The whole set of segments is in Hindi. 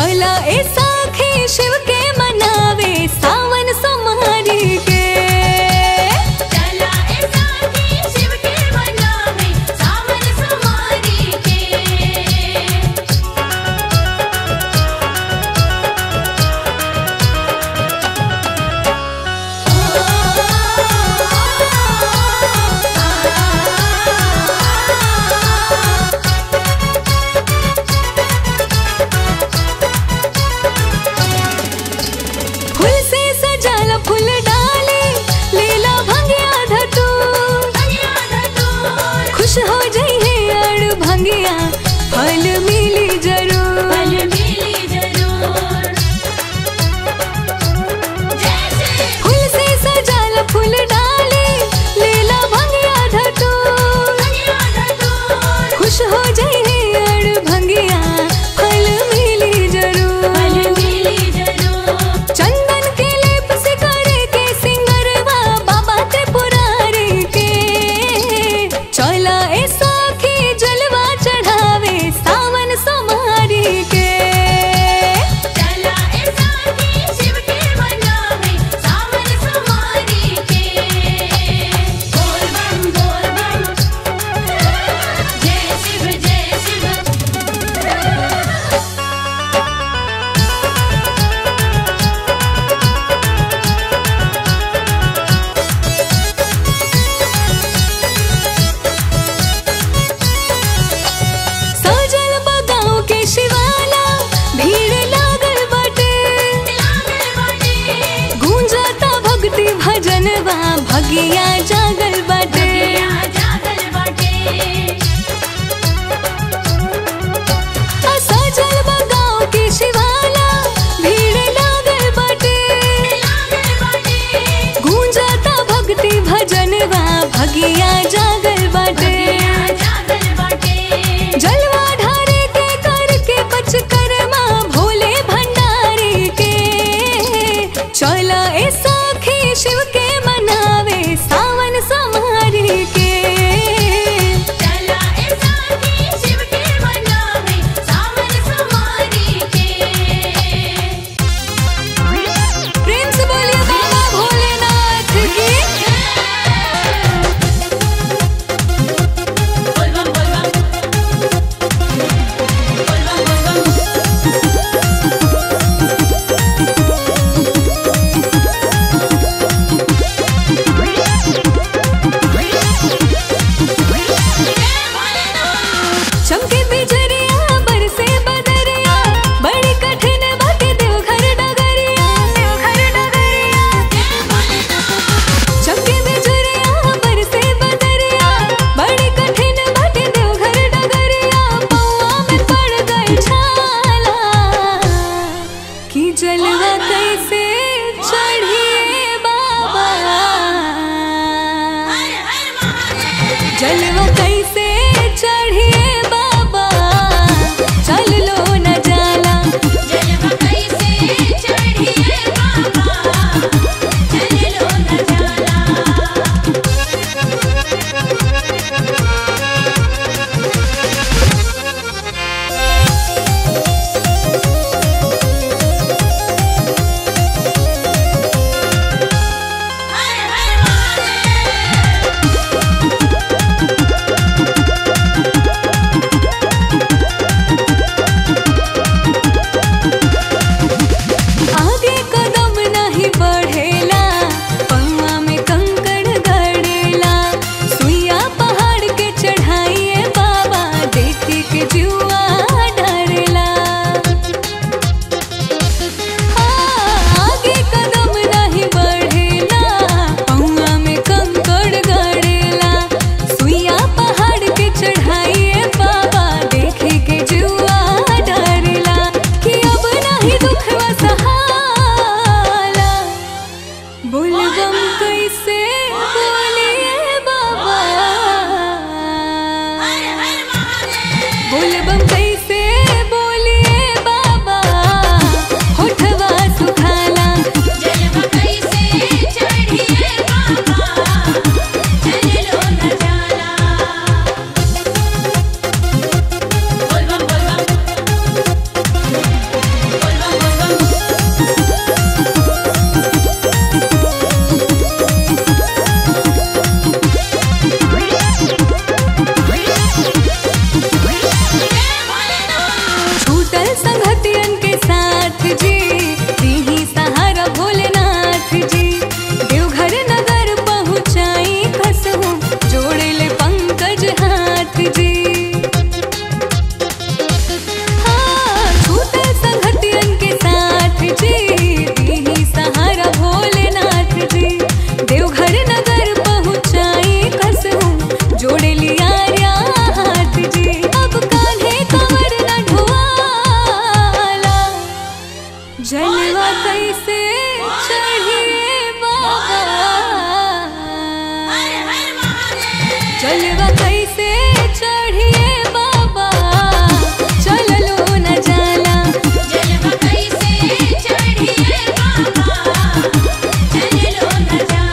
चला ऐसा शिव के मनावे सावन समारी के। चला ऐसा शिव के मनावे सावन समारी के। भगिया जागल बाटे, सजल बा गाँव के शिवाला, भीड़ लागल बाटे, गूंजता भक्ति भजनवा भगिया जागल बाटे। जलवा कैसे चढ़िए बाबा, चल लो न जाला। जलवा कैसे चढ़िए बाबा, चल लो न जाला। ऐसे चाहिए बाबा, जलवा कैसे चढ़िए बाबा, चल लो न जाला, जलवा कैसे चढ़िए बाबा, चल लो न जाला।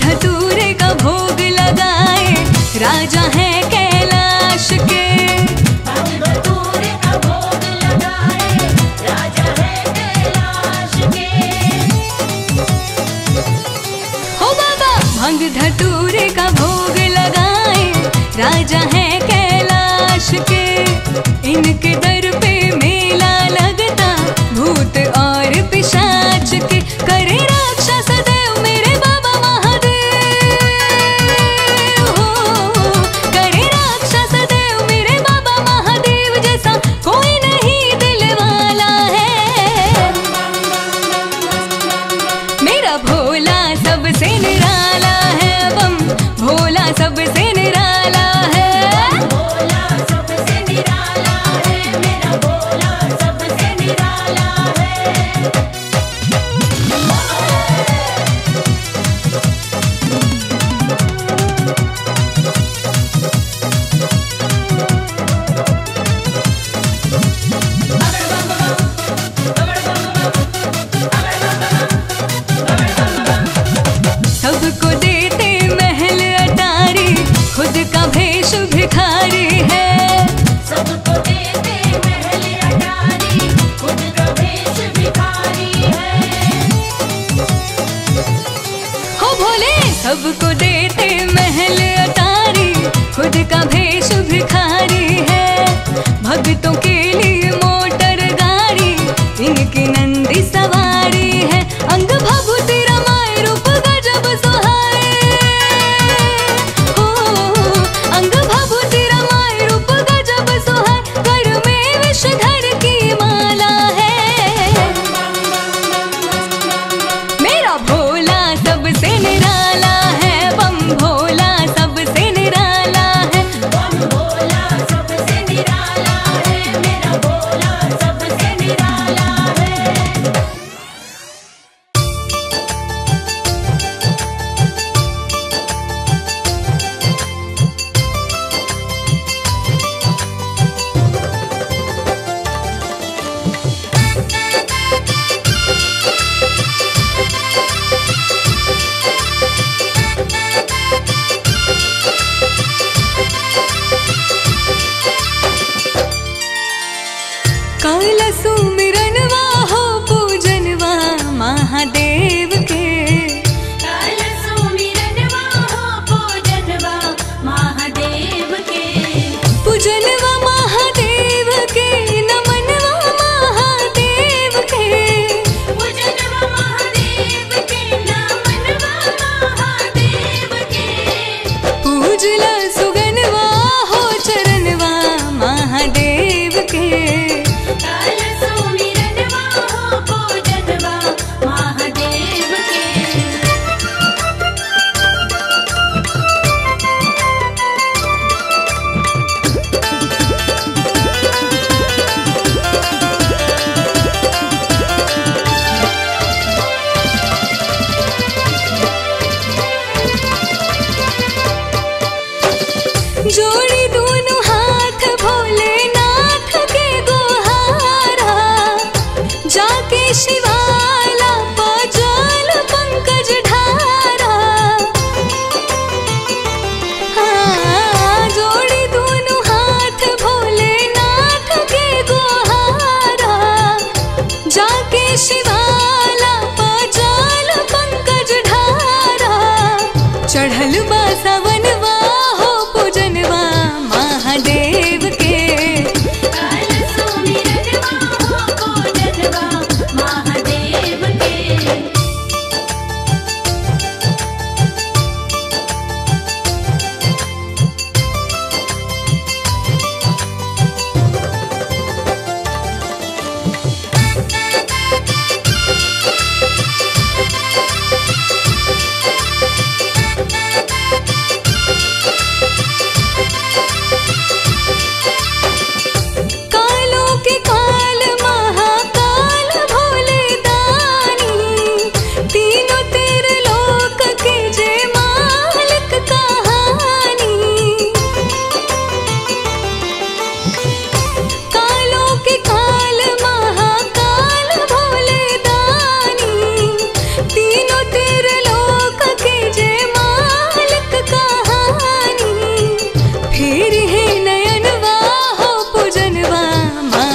धतूरे का भोग लगाए राजा है कैलाश के, धतूरे का भोग लगाए राजा है कैलाश के, हो बाबा भंग धतूरे का भोग लगाए राजा है कैलाश के। इनके दर पे मेला लगता भूत और पिशाच के, करे रक्षा सदैव मेरे बाबा भिखारी है, सबको देते महल अटारी, खुद का भेष भिखारी है, हो भोले सबको देते महल अटारी, खुद का भेष भिखारी है। भक्तों के लिए मोटर गाड़ी इनकी नंदी सवारी है, अंग भभु तेरा माय रूप गजब सुहाए, माँ।